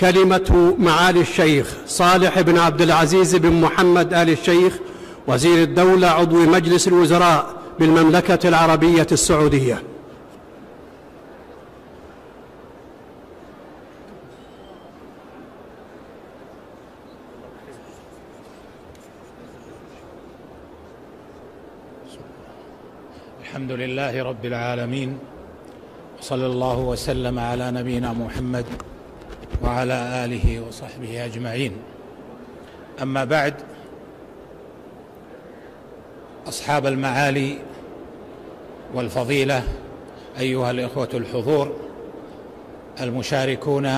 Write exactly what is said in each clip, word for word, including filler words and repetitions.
كلمة معالي الشيخ صالح بن عبد العزيز بن محمد آل الشيخ، وزير الدولة عضو مجلس الوزراء بالمملكة العربية السعودية. الحمد لله رب العالمين، صلى الله وسلم على نبينا محمد وعلى آله وصحبه أجمعين. أما بعد، أصحاب المعالي والفضيلة، أيها الإخوة الحضور المشاركون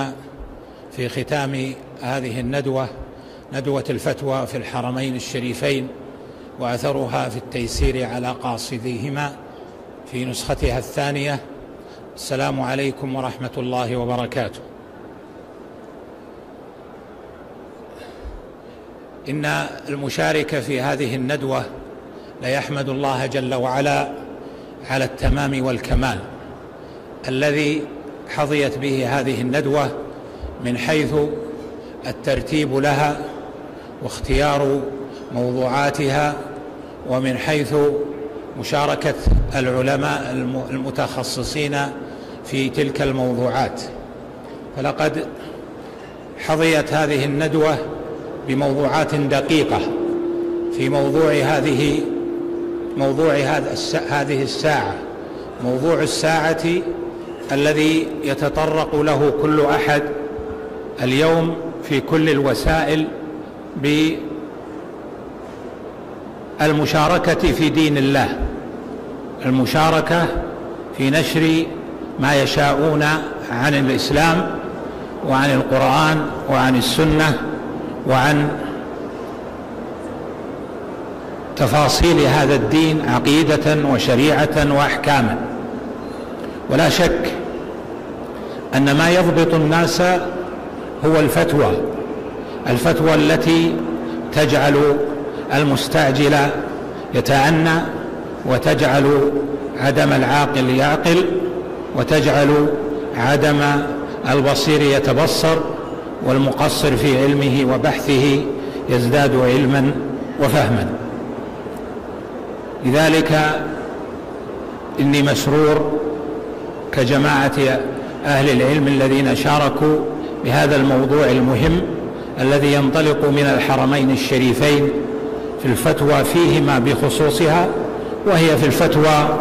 في ختام هذه الندوة، ندوة الفتوى في الحرمين الشريفين وأثرها في التيسير على قاصديهما في نسختها الثانية، السلام عليكم ورحمة الله وبركاته. إن المشارك في هذه الندوة ليحمد الله جل وعلا على التمام والكمال الذي حظيت به هذه الندوة من حيث الترتيب لها واختيار موضوعاتها، ومن حيث مشاركة العلماء المتخصصين في تلك الموضوعات. فلقد حظيت هذه الندوة بموضوعات دقيقة في موضوع هذه موضوع هذه الساعة، موضوع الساعة الذي يتطرق له كل أحد اليوم في كل الوسائل بالمشاركة في دين الله، المشاركة في نشر ما يشاءون عن الإسلام وعن القرآن وعن السنة وعن تفاصيل هذا الدين عقيدة وشريعة وأحكاما. ولا شك أن ما يضبط الناس هو الفتوى، الفتوى التي تجعل المستعجل يتأنى، وتجعل عدم العاقل يعقل، وتجعل عدم البصير يتبصر، والمقصر في علمه وبحثه يزداد علما وفهما. لذلك إني مسرور كجماعة أهل العلم الذين شاركوا بهذا الموضوع المهم الذي ينطلق من الحرمين الشريفين في الفتوى فيهما بخصوصها، وهي في الفتوى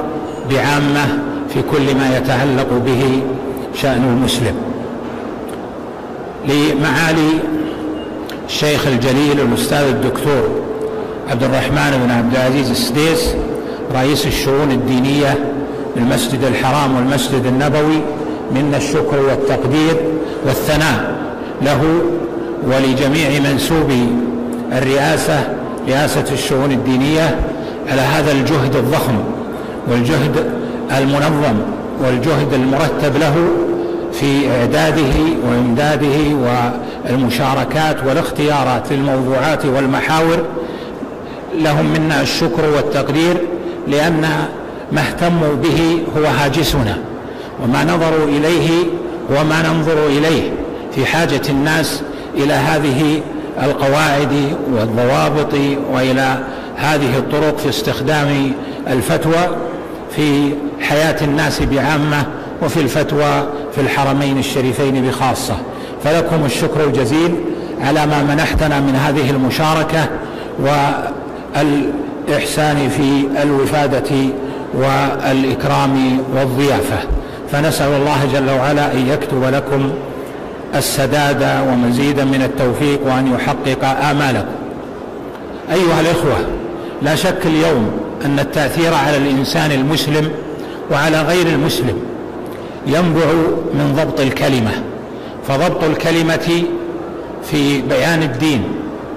بعامة في كل ما يتعلق به شأن المسلم. لمعالي الشيخ الجليل الأستاذ الدكتور عبد الرحمن بن عبد العزيز السديس، رئيس الشؤون الدينية بالمسجد الحرام والمسجد النبوي، منا الشكر والتقدير والثناء له ولجميع منسوبي الرئاسة، رئاسة الشؤون الدينية، على هذا الجهد الضخم والجهد المنظم والجهد المرتب له في إعداده وإمداده والمشاركات والاختيارات للموضوعات والمحاور. لهم منا الشكر والتقدير، لأن ما اهتموا به هو هاجسنا، وما نظروا إليه وما ننظر إليه. في حاجة الناس إلى هذه القواعد والضوابط وإلى هذه الطرق في استخدام الفتوى في حياة الناس بعامة، وفي الفتوى في الحرمين الشريفين بخاصة. فلكم الشكر الجزيل على ما منحتنا من هذه المشاركة والإحسان في الوفادة والإكرام والضيافة. فنسأل الله جل وعلا أن يكتب لكم السداد ومزيدا من التوفيق، وأن يحقق آمالكم. أيها الإخوة، لا شك اليوم أن التأثير على الإنسان المسلم وعلى غير المسلم ينبع من ضبط الكلمة، فضبط الكلمة في بيان الدين،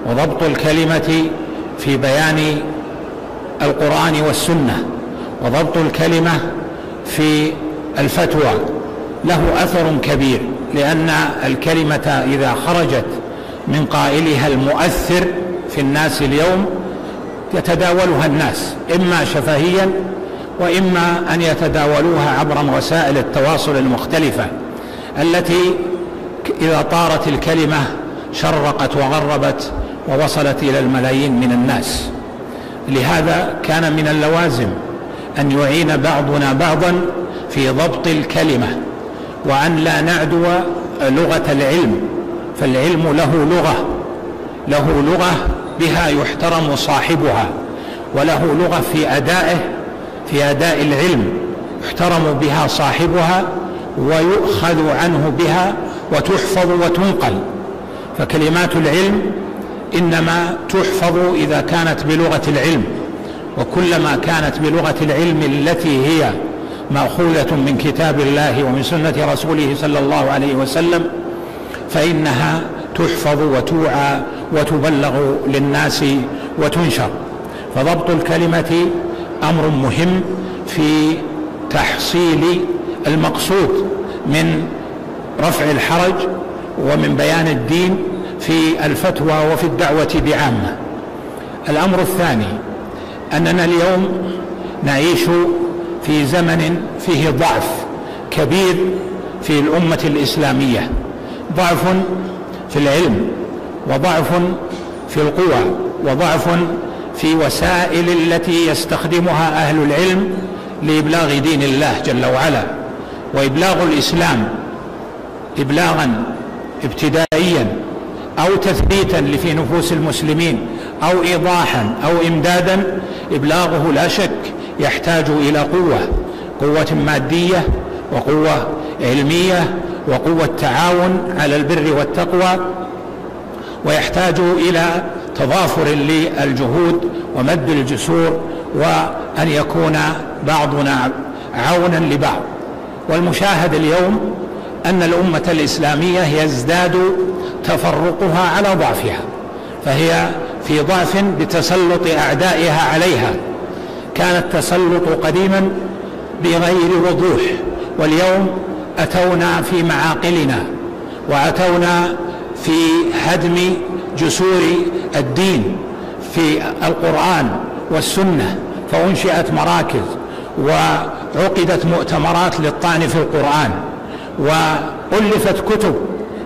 وضبط الكلمة في بيان القرآن والسنة، وضبط الكلمة في الفتوى له أثر كبير، لأن الكلمة إذا خرجت من قائلها المؤثر في الناس اليوم يتداولها الناس، إما شفهيا، وإما أن يتداولوها عبر وسائل التواصل المختلفة التي إذا طارت الكلمة شرقت وغربت ووصلت إلى الملايين من الناس. لهذا كان من اللوازم أن يعين بعضنا بعضا في ضبط الكلمة، وأن لا نعدو لغة العلم، فالعلم له لغة، له لغة بها يحترم صاحبها، وله لغة في أدائه، في أداء العلم يحترم بها صاحبها ويؤخذ عنه بها وتحفظ وتنقل. فكلمات العلم إنما تحفظ إذا كانت بلغة العلم، وكلما كانت بلغة العلم التي هي مأخوذة من كتاب الله ومن سنة رسوله صلى الله عليه وسلم فإنها تحفظ وتوعى وتبلغ للناس وتنشر. فضبط الكلمة أمر مهم في تحصيل المقصود من رفع الحرج ومن بيان الدين في الفتوى وفي الدعوة بعامة. الأمر الثاني أننا اليوم نعيش في زمن فيه ضعف كبير في الأمة الإسلامية، ضعف في العلم، وضعف في القوى، وضعف في وسائل التي يستخدمها أهل العلم لإبلاغ دين الله جل وعلا. وإبلاغ الإسلام إبلاغا ابتدائيا أو تثبيتا لفي نفوس المسلمين أو إيضاحا أو إمدادا، إبلاغه لا شك يحتاج إلى قوة، قوة مادية وقوة علمية وقوة تعاون على البر والتقوى، ويحتاج إلى تضافر للجهود ومد الجسور، وأن يكون بعضنا عونا لبعض. والمشاهد اليوم أن الأمة الإسلامية يزداد تفرقها على ضعفها، فهي في ضعف بتسلط أعدائها عليها. كان التسلط قديما بغير وضوح، واليوم أتونا في معاقلنا وأتونا في هدم جسور الدين في القرآن والسنة، فأنشئت مراكز وعقدت مؤتمرات للطعن في القرآن وألفت كتب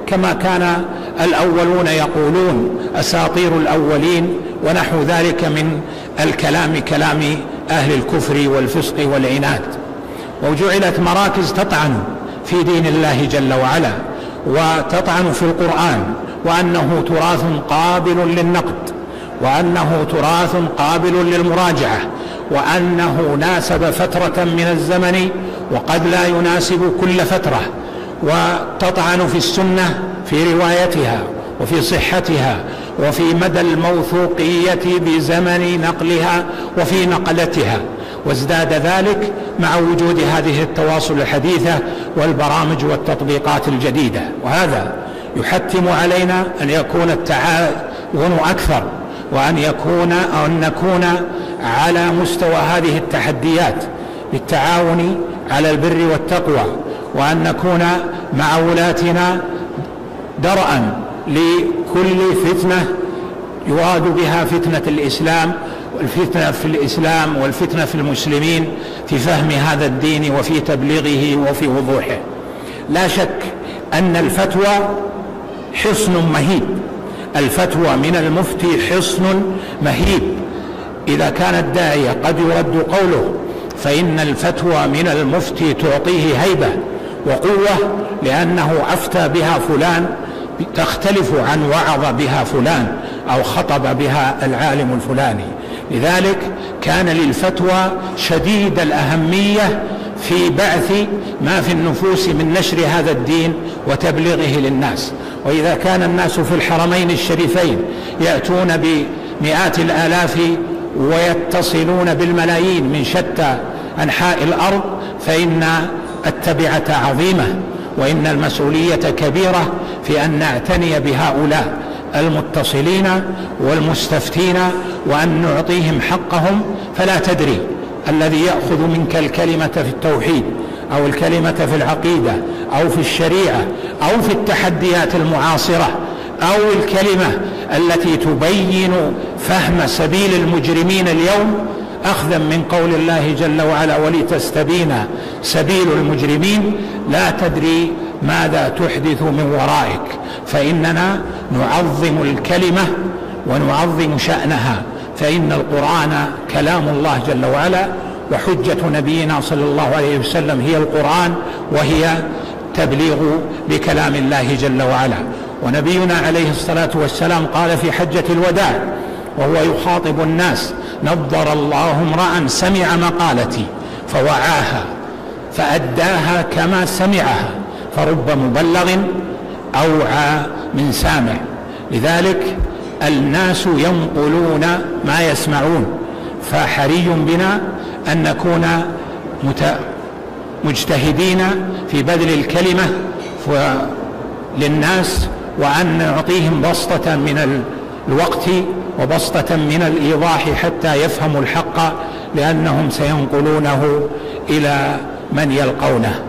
كما كان الأولون يقولون أساطير الأولين ونحو ذلك من الكلام، كلام أهل الكفر والفسق والعناد. وجعلت مراكز تطعن في دين الله جل وعلا وتطعن في القرآن، وأنه تراث قابل للنقد، وأنه تراث قابل للمراجعة، وأنه ناسب فترة من الزمن وقد لا يناسب كل فترة، وتطعن في السنة في روايتها وفي صحتها وفي مدى الموثوقية بزمن نقلها وفي نقلتها. وازداد ذلك مع وجود هذه التواصل الحديثة والبرامج والتطبيقات الجديدة، وهذا يحتم علينا أن يكون التعاون أكثر، وأن يكون أن نكون على مستوى هذه التحديات بالتعاون على البر والتقوى، وأن نكون مع ولاتنا درءا لكل فتنة يراد بها فتنة الإسلام، والفتنة في الإسلام والفتنة في المسلمين، في فهم هذا الدين وفي تبليغه وفي وضوحه. لا شك أن الفتوى حصن مهيب، الفتوى من المفتي حصن مهيب. إذا كان الداعية قد يرد قوله فإن الفتوى من المفتي تعطيه هيبة وقوة، لأنه أفتى بها فلان تختلف عن وعظ بها فلان أو خطب بها العالم الفلاني. لذلك كان للفتوى شديد الأهمية في بعث ما في النفوس من نشر هذا الدين وتبليغه للناس. وإذا كان الناس في الحرمين الشريفين يأتون بمئات الآلاف ويتصلون بالملايين من شتى أنحاء الأرض، فإن التبعة عظيمة، وإن المسؤولية كبيرة في أن نعتني بهؤلاء المتصلين والمستفتين وأن نعطيهم حقهم. فلا تدري الذي يأخذ منك الكلمة في التوحيد أو الكلمة في العقيدة أو في الشريعة أو في التحديات المعاصرة أو الكلمة التي تبين فهم سبيل المجرمين اليوم، أخذا من قول الله جل وعلا ولتستبين سبيل المجرمين، لا تدري ماذا تحدث من ورائك، فإننا نعظم الكلمة ونعظم شأنها، فإن القرآن كلام الله جل وعلا، وحجة نبينا صلى الله عليه وسلم هي القرآن، وهي تبليغ بكلام الله جل وعلا. ونبينا عليه الصلاة والسلام قال في حجة الوداع وهو يخاطب الناس: نضر الله امرأ سمع مقالتي فوعاها فأداها كما سمعها، فرب مبلغ أوعى من سامع. لذلك الناس ينقلون ما يسمعون، فحري بنا أن نكون مجتهدين في بذل الكلمة للناس، وأن نعطيهم بسطة من الوقت وبسطة من الإيضاح حتى يفهموا الحق، لأنهم سينقلونه إلى من يلقونه.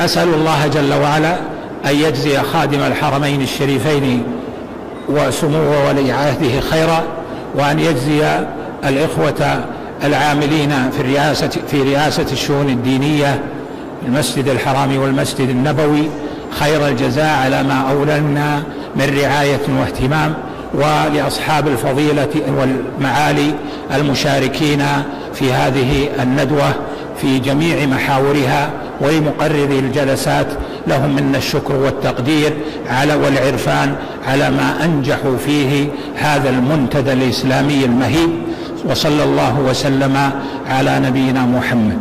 أسأل الله جل وعلا أن يجزي خادم الحرمين الشريفين وسموه ولي عهده خيرا، وأن يجزي الإخوة العاملين في الرئاسة في رئاسة الشؤون الدينية المسجد الحرام والمسجد النبوي خير الجزاء على ما أولنا من رعاية واهتمام، ولأصحاب الفضيلة والمعالي المشاركين في هذه الندوة في جميع محاورها، ولمقرري الجلسات لهم منا الشكر والتقدير على والعرفان على ما أنجحوا فيه هذا المنتدى الإسلامي المهيب. وصلى الله وسلم على نبينا محمد.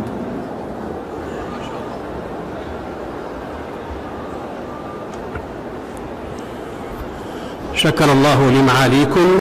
شكر الله لمعاليكم.